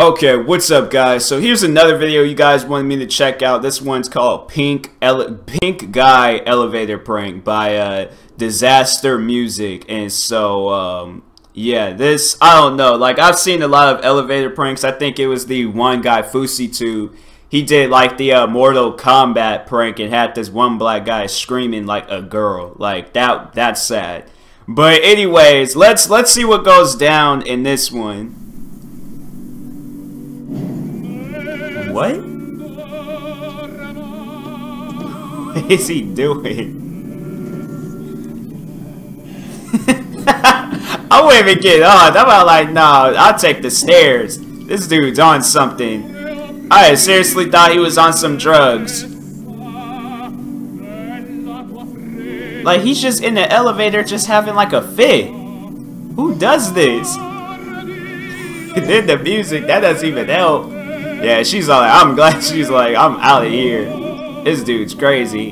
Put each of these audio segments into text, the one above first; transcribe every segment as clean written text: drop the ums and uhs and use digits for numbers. Okay, what's up guys? So here's another video you guys wanted me to check out. This one's called Pink Guy Elevator Prank by DizastaMusic. And so yeah, this, I don't know, like I've seen a lot of elevator pranks. I think it was the one guy Fousey too. He did like the Mortal Kombat prank and had this one black guy screaming like a girl. Like that's sad. But anyways, let's see what goes down in this one. What? What is he doing? I wouldn't even get on. I'm about like, nah, I'll take the stairs. This dude's on something. I seriously thought he was on some drugs. Like, he's just in the elevator just having like a fit. Who does this? Then the music, that doesn't even help. Yeah, she's all like, I'm glad she's like, I'm out of here. This dude's crazy.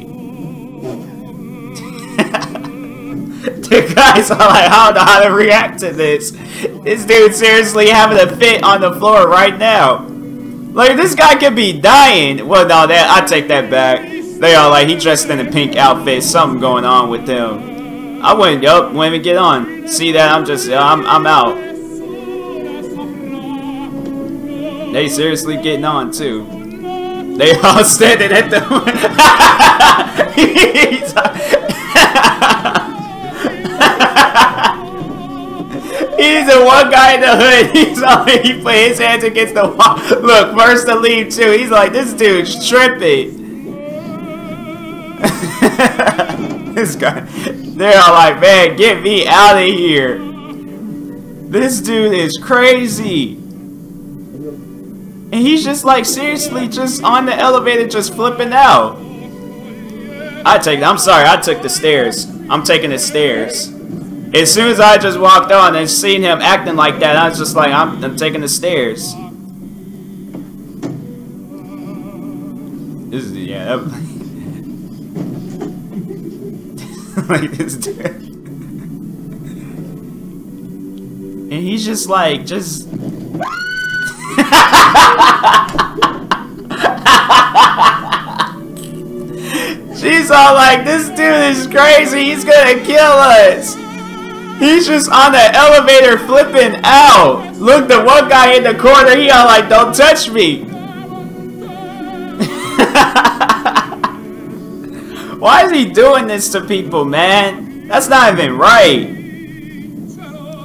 The guys are like, I don't know how to react to this. This dude seriously having a fit on the floor right now. Like, this guy could be dying. Well, no, that I take that back. They all like, he dressed in a pink outfit. Something going on with him. I wouldn't, yup, wouldn't even get on. See that? I'm just, I'm out. They seriously getting on too. They all standing at the He's the one guy in the hood. He's all, he put his hands against the wall. Look, first to leave too. He's like, this dude's tripping. This guy. They're all like, man, get me out of here. This dude is crazy. And he's just like seriously just on the elevator just flipping out. I'm sorry, I took the stairs. I'm taking the stairs. As soon as I just walked on and seen him acting like that, I was just like, I'm taking the stairs. This is, yeah, that, like this dude. And he's just like, just she's all like, this dude is crazy, he's gonna kill us. He's just on the elevator flipping out. Look, the one guy in the corner, he all like, don't touch me. Why is he doing this to people, man? That's not even right.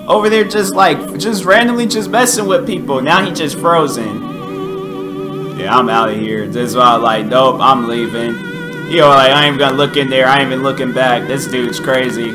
Over there just like, just randomly just messing with people. Now he just frozen. Yeah, I'm out of here. This is why I like, nope, I'm leaving. He all like, I ain't even gonna look in there. I ain't even looking back. This dude's crazy.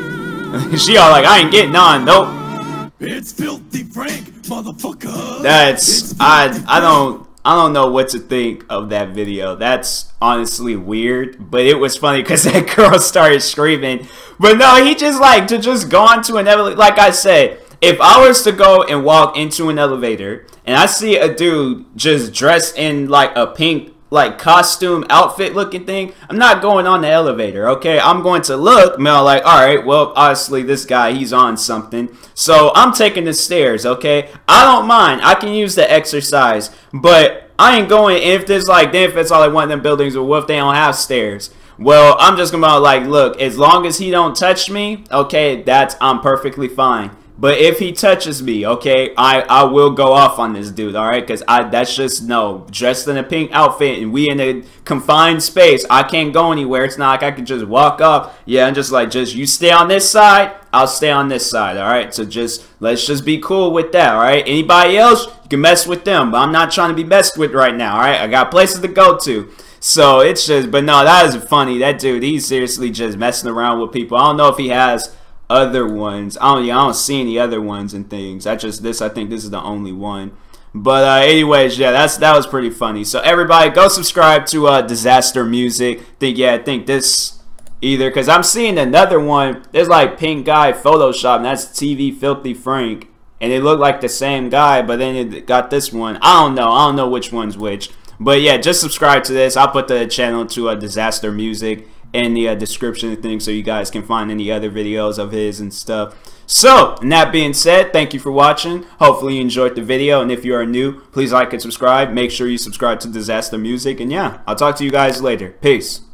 She all like, I ain't getting on, nope. It's Filthy Frank, motherfucker. That's, I don't know what to think of that video. That's honestly weird, but it was funny because that girl started screaming. But no, he just like, to just go into an elevator. Like I said, if I was to go and walk into an elevator and I see a dude just dressed in like a pink like costume outfit looking thing, I'm not going on the elevator, okay? I'm going to look, man, like, all right, well, obviously this guy, he's on something. So I'm taking the stairs, okay? I don't mind. I can use the exercise, but I ain't going if there's like, then if it's all like one of them buildings or what if they don't have stairs. Well, I'm just gonna like, look, as long as he don't touch me, okay, that's, I'm perfectly fine. But if he touches me, okay, I will go off on this dude, all right? Because that's just, no, dressed in a pink outfit and we in a confined space. I can't go anywhere. It's not like I can just walk up. Yeah, I'm just like, just you stay on this side, I'll stay on this side, all right? So just, let's just be cool with that, all right? Anybody else, you can mess with them, but I'm not trying to be messed with right now, all right? I got places to go to. So it's just, but no, that is funny. That dude, he's seriously just messing around with people. I don't know if he has other ones. I don't see any other ones and things. I think this is the only one. But anyways, yeah, that was pretty funny. So everybody, go subscribe to DizastaMusic. I think this either, because I'm seeing another one. There's like Pink Guy Photoshop, and that's TV Filthy Frank, and it looked like the same guy, but then it got this one. I don't know which one's which. But yeah, just subscribe to this. I'll put the channel to DizastaMusic. in the description and things, so you guys can find any other videos of his and stuff. So, and that being said, thank you for watching. Hopefully you enjoyed the video, and if you are new, please like and subscribe. Make sure you subscribe to DizastaMusic, and yeah, I'll talk to you guys later. Peace.